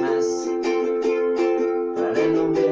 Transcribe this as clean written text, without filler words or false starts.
más, para no verte